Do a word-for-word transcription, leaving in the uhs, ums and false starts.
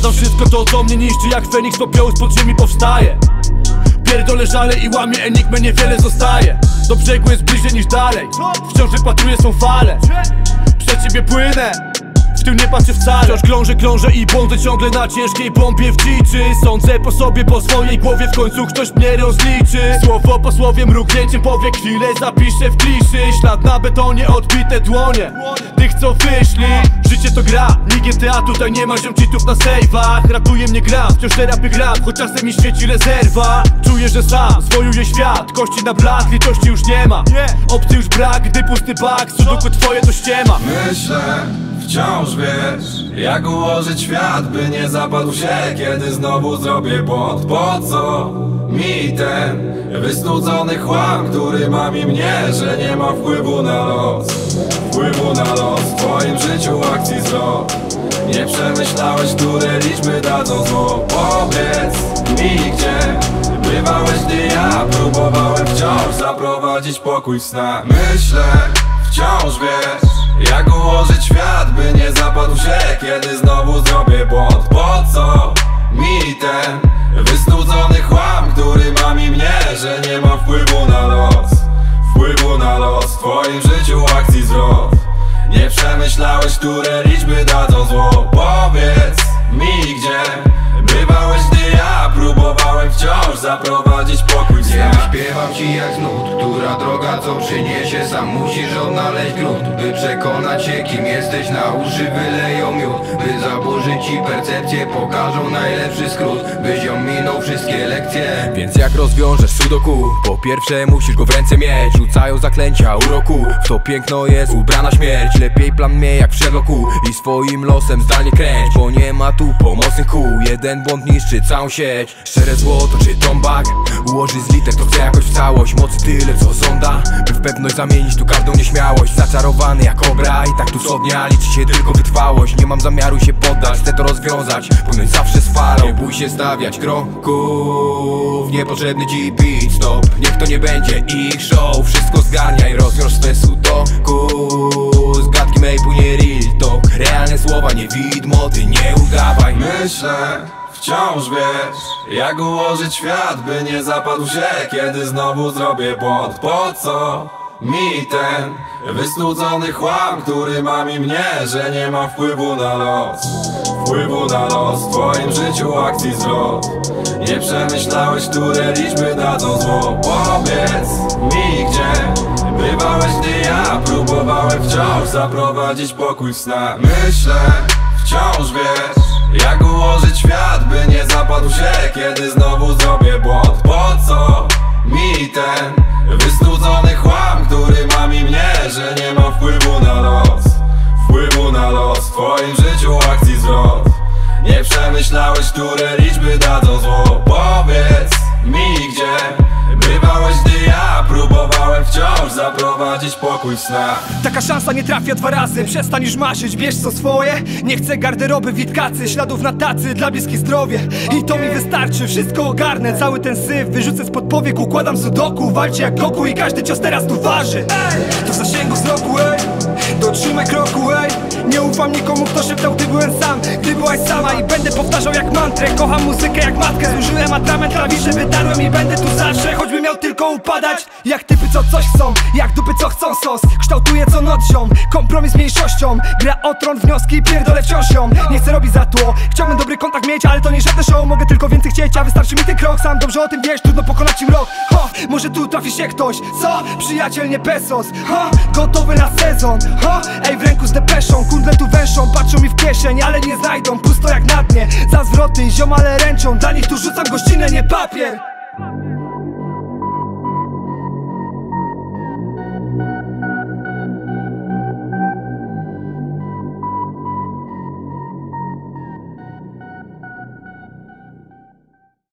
Przeradzam wszystko to, co mnie niszczy, jak Feniks popiołu spod ziemi powstaje. Pierdolę żale i łamię enigmę, niewiele zostaje. Do brzegu jest bliżej niż dalej, wciąż wypatruję są fale. Przed ciebie płynę, w tym nie patrzę wcale. Wciąż krążę, krążę i błądzę ciągle na ciężkiej bombie w dziczy. Sądzę po sobie, po swojej głowie, w końcu ktoś mnie rozliczy. Słowo po słowie, mrugnięciem powie chwilę, zapiszę w kliszy. Ślad na betonie, odbite dłonie tych co wyszli. Życie to gra, nikt G T A, tutaj nie ma ziomcitów na sejwach. Ratuje mnie gra, wciąż terapy gram, choć czasem mi świeci rezerwa. Czuję, że sam zwojuje świat, kości na blat, litości już nie ma. Opcji już brak, gdy pusty bak, sudoku twoje to ściema. Myślę, wciąż wiesz, jak ułożyć świat, by nie zapadł się, kiedy znowu zrobię błąd. Po co mi ten wysnudzony chłam, który mami mnie, że nie ma wpływu na los, wpływu na los. W twoim życiu akcji zlot, nie przemyślałeś, które liczby dadzą zło. Powiedz mi, gdzie bywałeś, gdy ja próbowałem wciąż zaprowadzić pokój w snach. Myślę, wciąż wiesz, jak ułożyć świat, by nie zapadł się, kiedy znowu zrobię błąd. Po co mi ten wysnudzony chłam, który mami mnie, że nie ma wpływu na los, wpływu na los. W twoim życiu akcji zwrot, nie przemyślałeś, które liczby dadzą zło. Powiedz mi, gdzie bywałeś, gdy ja próbowałem wciąż zaprowadzić pokój w snach. Śpiewam ci jak nut, która droga co przyniesie. Sam musisz odnaleźć grunt, by przekonać się kim jesteś. Na uszy wyleją miód, by zaburzyć ci percepcję. Pokażą najlepszy skrót, byś ją minął wszystkie lekcje. Więc jak rozwiążesz sudoku? Po pierwsze musisz go w ręce mieć. Rzucają zaklęcia uroku, w to piękno jest ubrana śmierć. Lepiej plan mnie jak w Sherlocku i swoim losem zdalnie kręć, bo nie ma tu pomocnych kół. Jeden błąd niszczy całą sieć. Szczere złoto czy tombak, ułoży z liter to chcę jakoś w całość. Mocy tyle co sonda, by w pewność zamienić tu każdą nieśmiałość. Zaczarowany jak obra i tak tu co dnia liczy się tylko wytrwałość. Nie mam zamiaru się poddać, chcę to rozwiązać, płynąć zawsze z falą. Nie bój się stawiać kroków, niepotrzebny ci pit stop. Niech to nie będzie ich show, wszystko zgarniaj, rozwiąż swe sudoku. Z gadki mej płynie real talk, realne słowa nie widmo, ty nie udawaj. Myślę, wciąż wiesz, jak ułożyć świat, by nie zapadł się, kiedy znowu zrobię błąd. Po co mi ten wysnudzony chłam, który mami mnie, że nie ma wpływu na los, wpływu na los. W twoim życiu akcji zwrot, nie przemyślałeś, które liczby dadzą zło. Powiedz mi, gdzie bywałeś, gdy ja próbowałem wciąż zaprowadzić pokój w snach. Myślę, wciąż wiesz, jak ułożyć świat, by nie zapadł się, kiedy znowu zrobię błąd. Po co mi ten wysnudzony chłam, który mami mnie, że nie ma wpływu na los, wpływu na los. W twoim życiu akcji zwrot, nie przemyślałeś, które liczby dadzą zło. Powiedz mi, gdzie bywałeś, gdy ja próbowałem wciąż zaprowadzić pokój w snach. Taka szansa nie trafia dwa razy, przestań już masić, bierz co swoje. Nie chcę garderoby, witkacy, śladów na tacy, dla bliskich zdrowie. I to mi wystarczy, wszystko ogarnę, cały ten syf wyrzucę spod powiek. Układam sudoku, walczę jak Goku i każdy cios teraz tu waży. Ej, to w zasięgu wzroku, ej, dotrzymaj kroku, ej. Nie ufam nikomu, kto szeptał, ty byłem sam, ty byłaś sama. I będę powtarzał jak mantrę, kocham muzykę jak matkę. Zużyłem atrament, klawisze wydarłem i będę tu zawsze, choćby miał tylko upadać. Jak typy co coś są, jak dupy co chcą sos. Kształtuję co noc ziom, kompromis z mniejszością. Gra o tron, wnioski i pierdolę wciąż ją. Nie chcę robić za tło, chciałbym dobry kontakt mieć, ale to nie żadne show, mogę tylko więcej chcieć. A wystarczy mi ten krok, sam dobrze o tym wiesz, trudno pokonać ci mrok. Ho, może tu trafi się ktoś, co? Przyjaciel nie pesos. Ho, gotowy na sezon. Ho, ej w ręku z depeszą, kundle tu węszą, patrzą mi w kieszeń, ale nie znajdą, pusto jak na dnie. Za zwroty ziomale ręczą, dla nich tu rzucam gościnę, nie papier.